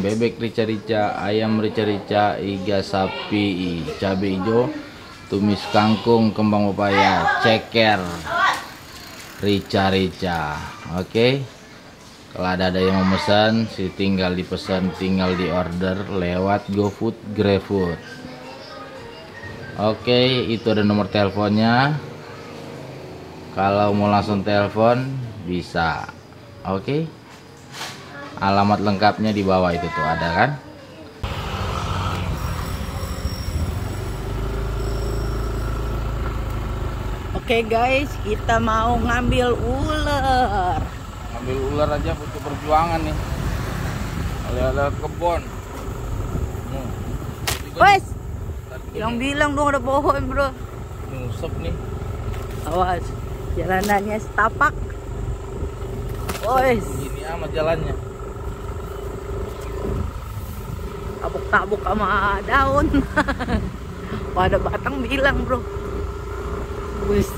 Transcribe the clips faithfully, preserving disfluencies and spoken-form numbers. bebek rica-rica, ayam rica-rica, iga sapi, cabai hijau, tumis kangkung, kembang pepaya, ceker rica-rica. Oke, kalau ada ada yang mau pesan, si tinggal dipesan, tinggal di order lewat GoFood, GrabFood. Oke, itu ada nomor teleponnya. Kalau mau langsung telepon bisa. Oke. Alamat lengkapnya di bawah itu tuh ada kan? Oke guys, kita mau ngambil ular. Ngambil ular aja butuh perjuangan nih. Lihat-lihat kebon. Wes, yang bilang dong ada pohon bro. Nyusep nih. Awas, jalanannya setapak. Wes. Ini amat jalannya. Tabuk-tabuk sama daun. Pada batang bilang bro. Wis.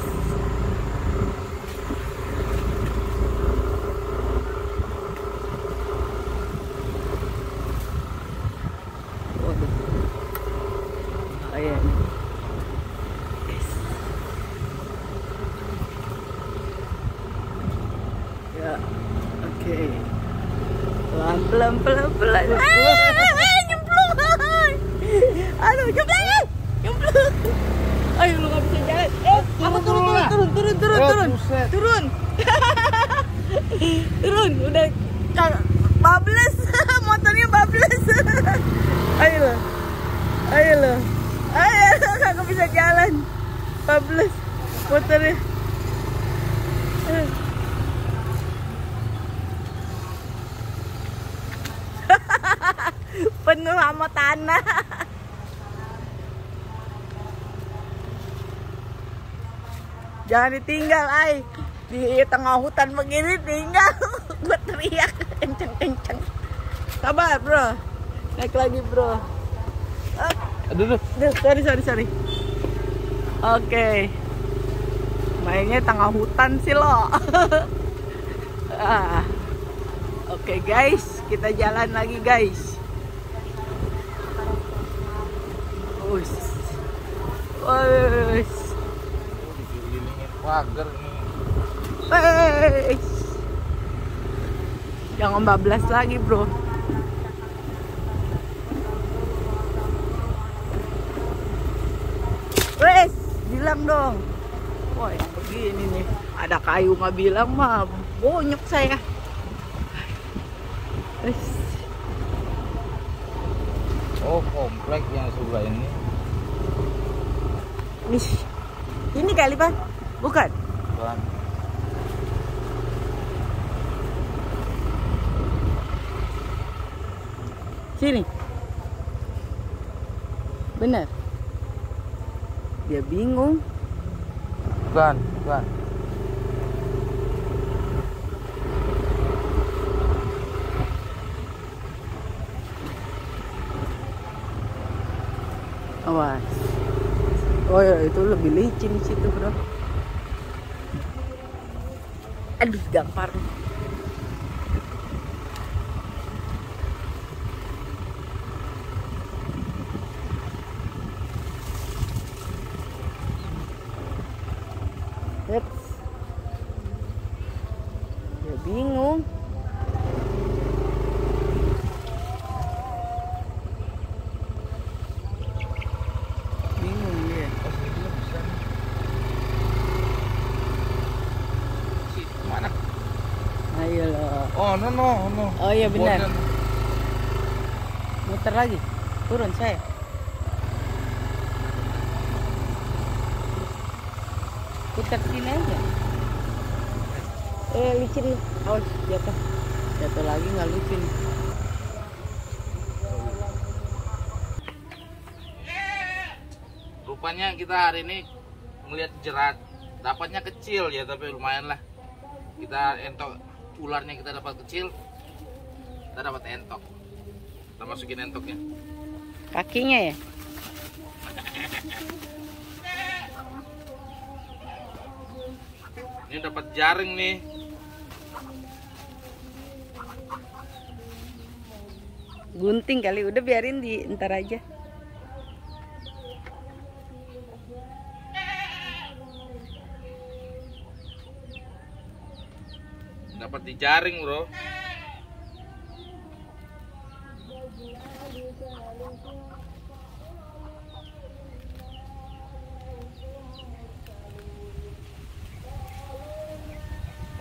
Oh iya. Yes. Ya, oke. Pelan-pelan-pelan-pelan. Aduh, jemplung, jemplung. Ayo lu nggak bisa jalan. Eh, apa turun, turun, turun, turun, turun, turun, turun, turun. Udah bablas, motornya bablas. Ayo lo, ayo lo, ayo nggak bisa jalan, bablas motornya. Penuh sama tanah. Jangan ditinggal, ay. Di tengah hutan begini tinggal. Gue teriak kenceng-kenceng. Sabar, bro. Naik lagi, bro. Aduh, aduh. Sorry, sorry, sorry. Oke. Okay. Mainnya tengah hutan sih lo. ah. Oke, okay, guys. Kita jalan lagi, guys. Us. Us. Pagar nih. Hey. Jangan bablas lagi, bro. Wes, bilang dong. Woi, begini nih. Ada kayu nggak bilang mah bonyok saya. Wes. Oh, komplek yang sebelah ini. Nih. Ini kali, Pak. Bukan? Bukan. Sini. Benar. Dia bingung. Bukan, bukan. Awas. Oh ya, itu lebih licin di situ, bro. Aduh, gampar. Eits. Ya bingung. Oh no no no. Oh iya benar. Muter lagi, turun saya. Putar sini aja. Eh licin, oh jatuh, jatuh lagi nggak licin. Rupanya kita hari ini melihat jerat, dapatnya kecil ya tapi lumayan lah. Kita entok. Ularnya kita dapat kecil, kita dapat entok. Kita masukin entoknya. Kakinya ya? Ini dapat jaring nih. gunting kali, udah biarin di ntar aja. Dapat dijaring, bro.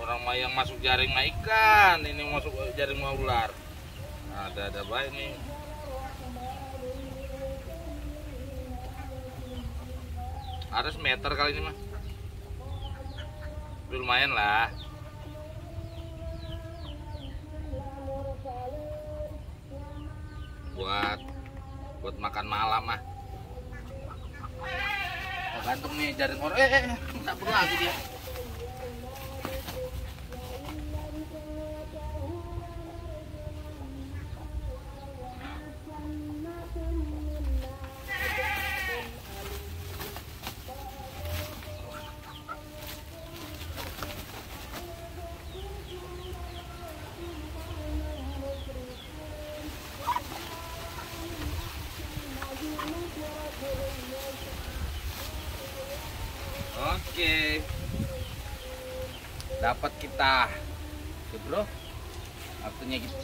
Orang mah yang masuk jaring mah ikan, ini masuk jaring mah ular. Ada-ada baik nih. Ada semeter kali ini mah. Lumayan lah. Buat buat makan malam mah. Tergantung nih jaring orang. Eh, eh, tak perlu lagi dia. Oke, dapat kita, oke bro, artinya gitu.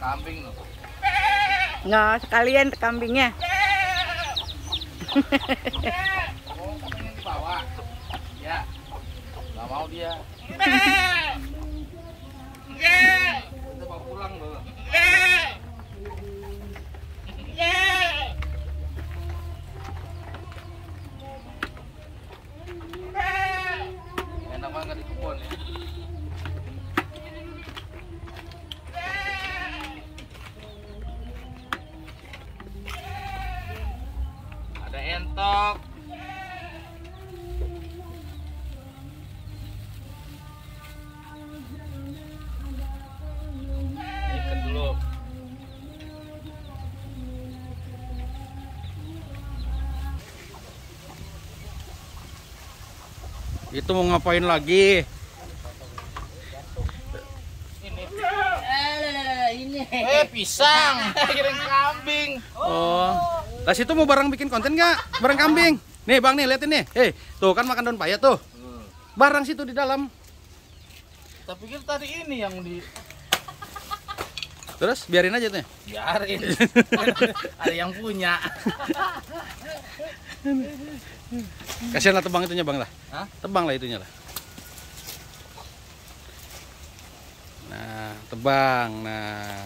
Kambing loh. Nah, sekalian kambingnya. Oh, kambingnya dibawa. Ya, nggak mau dia. Kita mau pulang loh. Ada entok. Ikat dulu. Itu mau ngapain lagi? Eh, pisang, kirim kambing. Oh, tas itu mau barang bikin konten nggak? Barang kambing. Nih bang, nih liatin nih. Hei, tuh kan makan daun paya tuh. Barang situ di dalam. Tapi pikir tadi ini yang di. Terus biarin aja tuh. Biarin. Ada yang punya. Kasihan lah tebang itunya bang lah. Hah? Tebang lah itunya lah. Nah, tebang. Nah,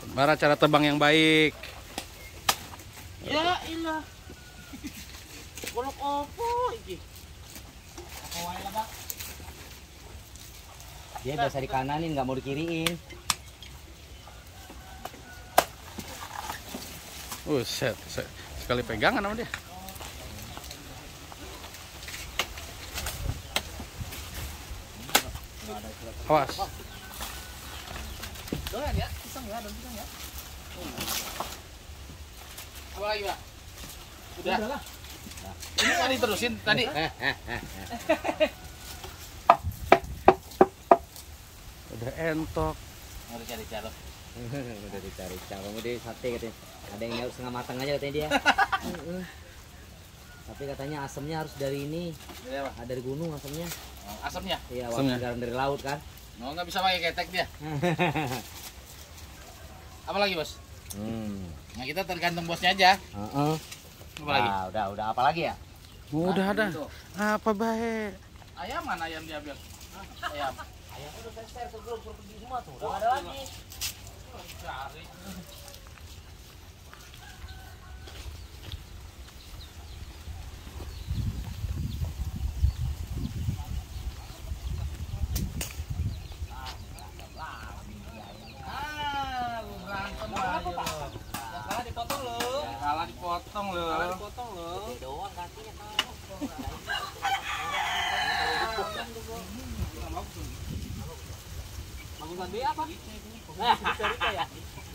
gimana cara tebang yang baik? Ya ilah. Golok opo iki? Apa wae lah, Pak? Dia biasa di kananin, nggak mau dikiriin. Buset, uh, sekali pegangan sama dia. Awas. Doang ya, pisang ya, daun pisang ya. Apa lagi, Pak? Udah. Udah lah. Ini mau diterusin tadi. Udah entok. Udah cari calon. Udah dicari calon. Udah sate katanya. Ada yang nyaut setengah matang aja katanya dia. Tapi katanya asamnya harus dari ini. Dari apa? Dari gunung asamnya. Asamnya? Iya, walaupun garam dari laut kan. No, nggak bisa pakai ketek dia. Apa lagi, Bos? Hmm. Nah, kita tergantung bosnya aja. Uh-uh. Apa nah, lagi? Udah, udah apa lagi ya? Udah ada. Gitu. Apa baik? Ayam mana ayam dia bilang? Ayam. Ayam udah selesai sebelum pergi semua tuh. Udah oh, ada lagi. Cari. Potong loh. Potong loh. Doang kakinya apa?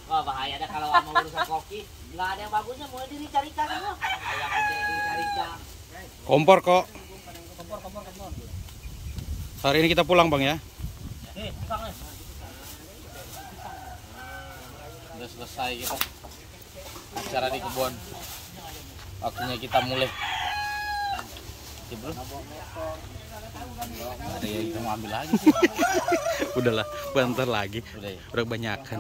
Wah, bahaya dah kalau mau urusan koki. Enggak ada yang bagusnya, mau dicarikan semua. Kompor kok. Kompor, kompor, kompor. Hari ini kita pulang, Bang, ya. Sudah selesai kita acara di kebun. Waktunya kita mulai. Ya, bro. Ada yang kita mau ambil lagi. Udahlah, bentar lagi. Udah, ya? Udah kebanyakan.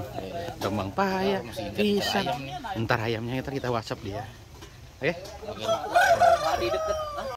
Kembang paya, pisang. Ayam, ntar ayamnya ntar kita WhatsApp dia. Oke. Okay?